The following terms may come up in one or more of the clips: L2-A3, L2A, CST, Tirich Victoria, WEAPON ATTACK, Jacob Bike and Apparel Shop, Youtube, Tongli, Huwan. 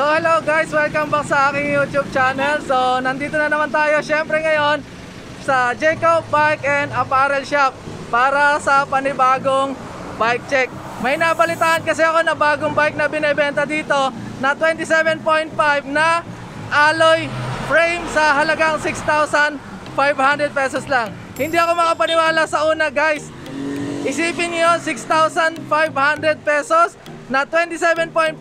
So hello guys, welcome back sa aking YouTube channel. So nandito na naman tayo syempre ngayon sa Jacob Bike and Apparel Shop para sa panibagong bike check. May nabalitaan kasi ako na bagong bike na binebenta dito na 27.5 na alloy frame sa halagang 6,500 pesos lang. Hindi ako makapaniwala sa una guys. Isipin niyo 6,500 pesos na 27.5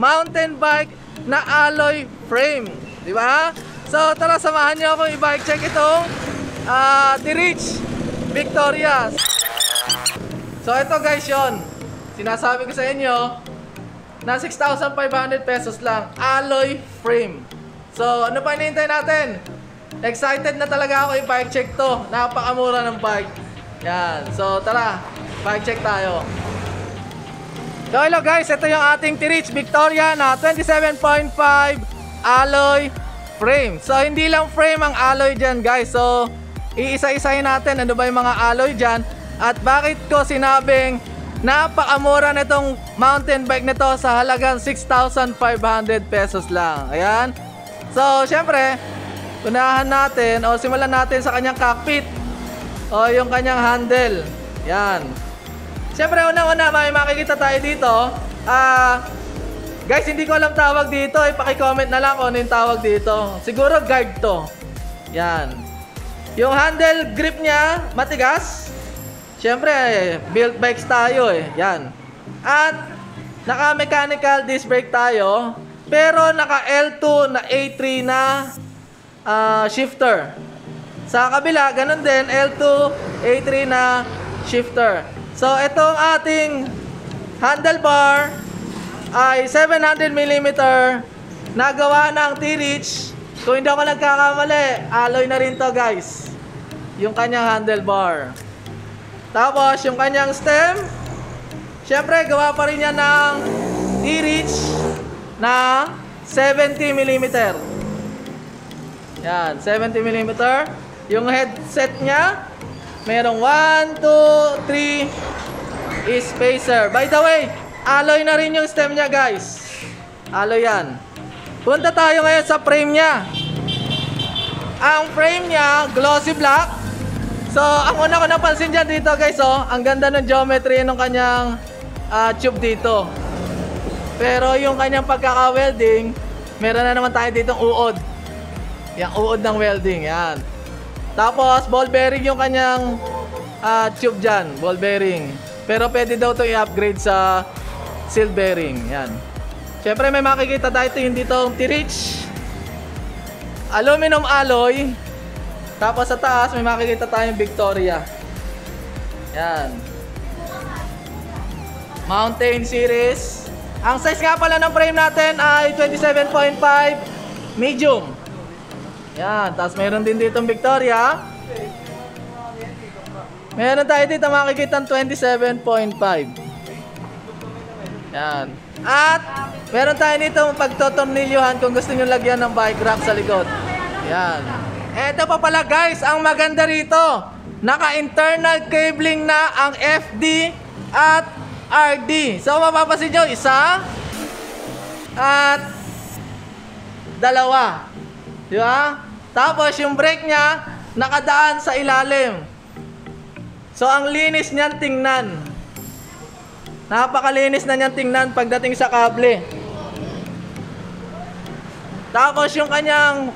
mountain bike na alloy frame, di ba? So tara, samahan niyo akong i-bike check itong Tirich Victoria. So ito guys, yon sinasabi ko sa inyo na 6,500 pesos lang, alloy frame. So ano pa hinihintay natin? Excited na talaga ako i-bike check to. Napakamura ng bike. Yan. So tara, bike check tayo. So hello guys, ito yung ating Tirich Victoria na 27.5 alloy frame. So hindi lang frame ang alloy dyan guys. So iisa-isahin natin ano ba yung mga alloy dyan. At bakit ko sinabing napakamura na itong mountain bike na to sa halagang 6,500 pesos lang. Ayan. So syempre, unahan natin o simulan natin sa kanyang cockpit o yung kanyang handle. Ayan. Siyempre, unang-una, may makikita tayo dito. Guys, hindi ko alam tawag dito. Ipaki-comment na lang kung ano yung tawag dito. Siguro guard to. Yan. Yung handle grip niya, matigas. Siyempre, built bikes tayo eh. Yan. At naka-mechanical disc brake tayo. Pero naka-L2-A3 na shifter. Sa kabila, ganun din. L2-A3 na shifter. So, itong ating handlebar ay 700mm na gawa ng Tirich. Kung hindi ako nagkakamali, alloy na rin to guys. Yung kanyang handlebar. Tapos, yung kanyang stem, syempre, gawa pa rin yan ng Tirich na 70mm. Yan, 70mm. Yung headset niya, merong 1, 2, 3 spacer. By the way, alloy na rin yung stem niya guys. Alloy yan. Punta tayo ngayon sa frame niya. Ang frame niya, glossy black. So, ang una ko napansin dyan dito guys, oh, ang ganda ng geometry ng kanyang tube dito. Pero yung kanyang pagkaka-welding, meron na naman tayo ditong uod. Yung uod ng welding, yan. Tapos, ball bearing yung kanyang tube dyan. Ball bearing. Pero pwede daw ito i-upgrade sa seal bearing. Yan. Siyempre, may makikita tayo ito yung ditong Tirich. Aluminum alloy. Tapos, sa taas, may makikita tayong Victoria. Yan. Mountain series. Ang size nga pala ng frame natin ay 27.5 medium. Yan, tapos meron din dito ang Victoria. Meron tayo dito makikita ng 27.5. Yan. At meron tayo dito pagtotornilyuhan kung gusto niyo lagyan ng bike rack sa likod. Yan. Eto pa pala guys, ang maganda rito. Naka-internal cabling na ang FD at RD. So mapapansin niyo, isa at dalawa. Di ba? Tapos yung brake niya nakadaan sa ilalim. So ang linis niyan tingnan. Napakalinis na niyan tingnan pagdating sa kable. Tapos yung kanyang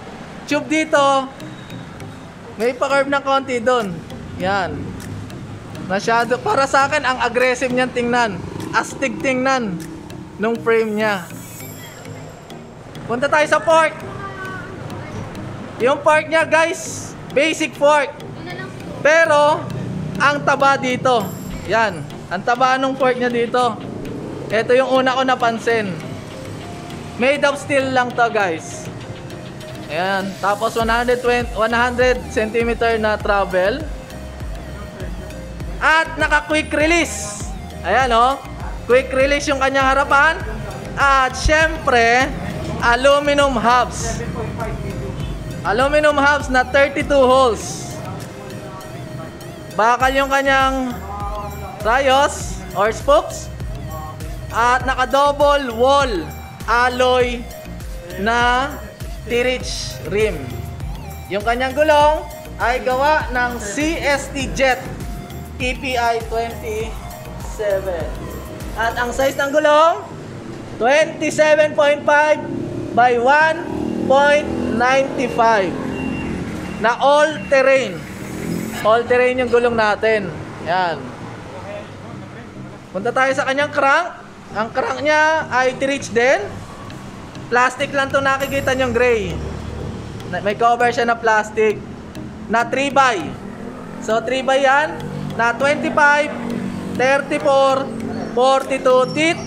tube dito may pa-curve ng konti doon. Yan. Masyado para sa akin ang aggressive niyan tingnan. Astig tingnan nung frame niya. Punta tayo sa fork. Yung fork niya guys, basic fork. Pero ang taba dito. Yan, ang taba nung fork niya dito. Ito yung una ko napansin. Made of steel lang to guys. Ayan, tapos 100 cm na travel. At naka quick release. Ayan oh, quick release yung kanyang harapan. At syempre, aluminum hubs. Aluminum hubs na 32 holes. Bakal yung kanyang trios or spokes. At naka double wall alloy na Tirich rim. Yung kanyang gulong ay gawa ng CST Jet EPI 27. At ang size ng gulong 27.5 by 1.95 na all-terrain. All-terrain yung gulong natin. Yan. Punta tayo sa kanyang crank. Ang crank niya ay Tirich din. Plastic lang to, nakikita nyong gray. May cover siya na plastic na 3x. So 3x yan na 25, 34, 42 teeth.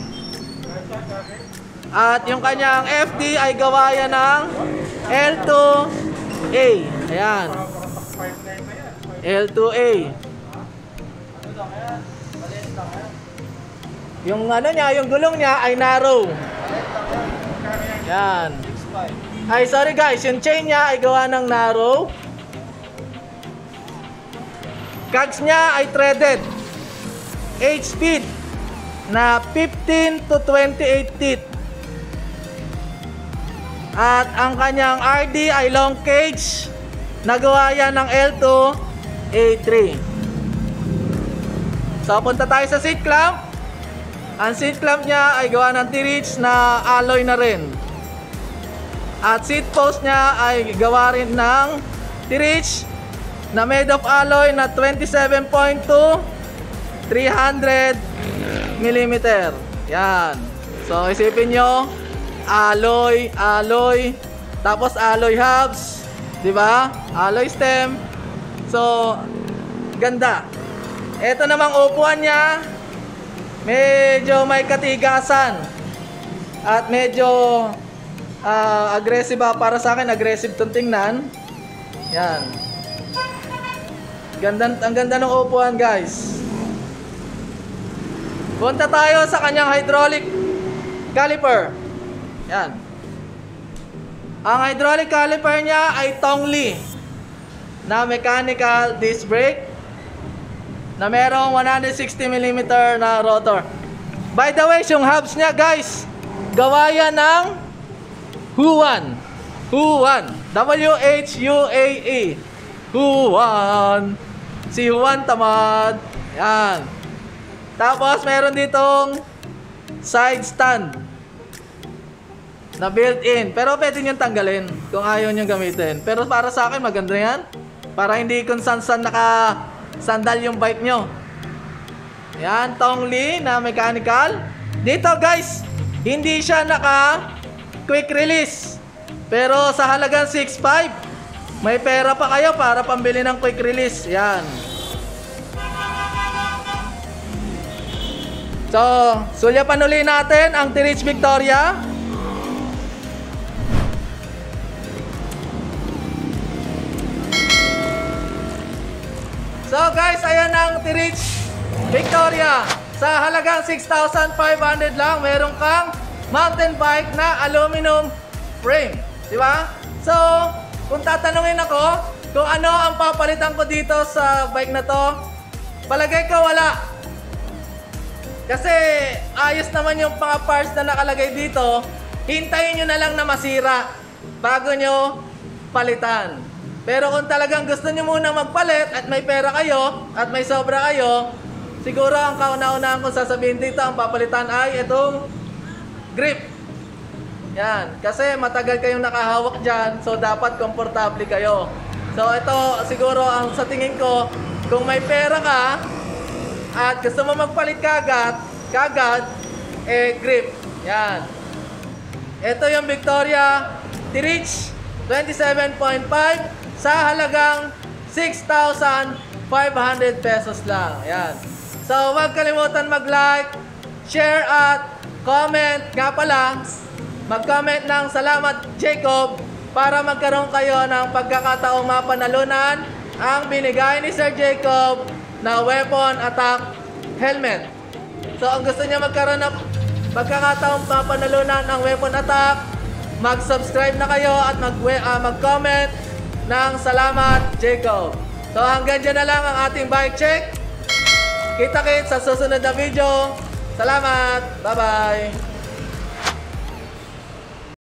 At yung kanyang FD ay gawa yan ng L2A. Ayan. L2A. Yung ano niya, yung gulong niya ay narrow. Yan. Ay, sorry guys, yung chain niya ay gawa ng narrow. Cogs niya ay threaded 8 speed na 15 to 28 teeth. At ang kanyang RD ay long cage na gawa yan ng L2-A3. So, punta tayo sa seat clamp. Ang seat clamp niya ay gawa ng Tirich na alloy na rin. At seat post niya ay gawa rin ng Tirich na made of alloy na 27.2 300 mm. Yan. So isipin nyo, alloy, alloy, tapos alloy hubs, diba? Alloy stem. So ganda. Ito namang upuan niya, medyo may katigasan at medyo aggressive ba? Para sa akin, aggressive itong tingnan. Yan. Ganda, ang ganda ng upuan, guys. Punta tayo sa kanyang hydraulic caliper. Yan. Ang hydraulic caliper niya ay Tongli na mechanical disc brake na merong 160 mm na rotor. By the way, yung hubs niya, guys, gawa yan ng Huwan. Huwan. W-H-U-A-E. Huwan. Si Huwan tamad. Yan. Tapos meron ditong side stand na built-in. Pero pwede nyo tanggalin kung ayaw nyo gamitin. Pero para sa akin maganda yan. Para hindi kung san-san naka-sandal yung bike nyo. Yan. Tongli na mechanical. Dito guys, hindi siya naka quick release, pero sa halagang 6.5 may pera pa kayo para pambili ng quick release. Yan. So sulyapan uli natin ang Tirich Victoria. So guys, ayan ang Tirich Victoria. Sa halagang 6,500 lang, meron kang mountain bike na aluminum frame, di ba? So, kung tatanungin ako kung ano ang papalitan ko dito sa bike na to, palagay ko wala. Kasi ayos naman yung mga parts na nakalagay dito. Hintayin nyo na lang na masira bago nyo palitan. Pero kung talagang gusto nyo muna magpalit at may pera kayo at may sobra kayo, siguro ang kauna-unahan kong sasabihin dito ang papalitan ay itong grip. Yan. Kasi matagal kayong nakahawak dyan, so dapat komportable kayo. So ito siguro ang sa tingin ko, kung may pera ka at gusto mo magpalit kagad, eh grip. Yan. Ito yung Victoria Tirich 27.5 sa halagang 6,500 pesos lang. Yan. So huwag kalimutan mag-like, share at comment. Nga pala, mag-comment ng salamat Jacob para magkaroon kayo ng pagkakataong mapanalunan ang binigay ni Sir Jacob na weapon attack helmet. So ang gusto niya magkaroon ng pagkakataong mapanalunan ang weapon attack, mag-subscribe na kayo at mag-comment ng salamat Jacob. So hanggang dyan na lang ang ating bike check. Kita-kits sa susunod na video. Salamat! Bye-bye!